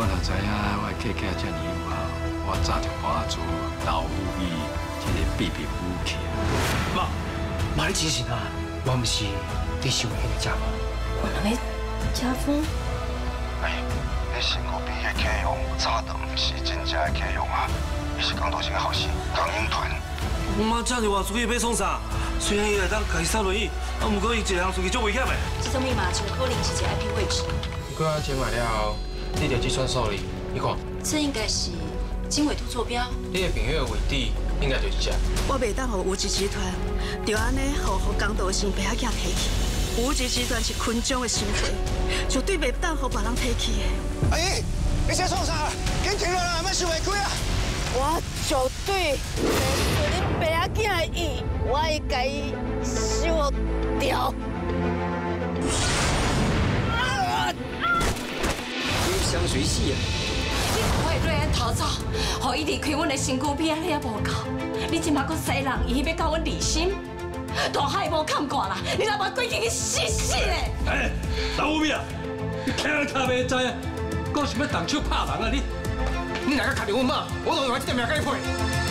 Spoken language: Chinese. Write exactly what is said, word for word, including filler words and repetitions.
我就知影我客家这么友好，我早就看出老母伊这个秘密武器。妈，妈你真神啊！我唔是在想迄个家风。我那个家风？哎，那新国边的家风，早都唔是真正的家风啊！伊是讲到一个好事，港英团。妈，这样话出去要创啥？ 虽然伊会当家己坐轮椅，啊，不过伊一个人出去足危险的。这种密码只可能是一个 I P 位置。过啊，钱买了后，你着计算数哩。你看，这应该是经纬度坐标。你的朋友的位置应该就是这。我袂当让无极集团就安尼，让让江道生被遐家提起。无极集团是群众的心肺，绝对袂当让别人提起的。阿姨，你先创啥？紧停落来，莫想袂开啊！我绝对袂随你爸仔囝的意。 我会甲伊收掉。你香水死啊！你不会对俺逃走，让伊离开阮的身躯边，你也无够。你即马搁西人，伊要教阮离心，大海无看过啦，你若把鬼去去死死嘞！哎，老母咪啊，你听都听袂知啊，搁想要动手拍人啊你？你哪个看到阮妈，我都用我这条命甲你赔。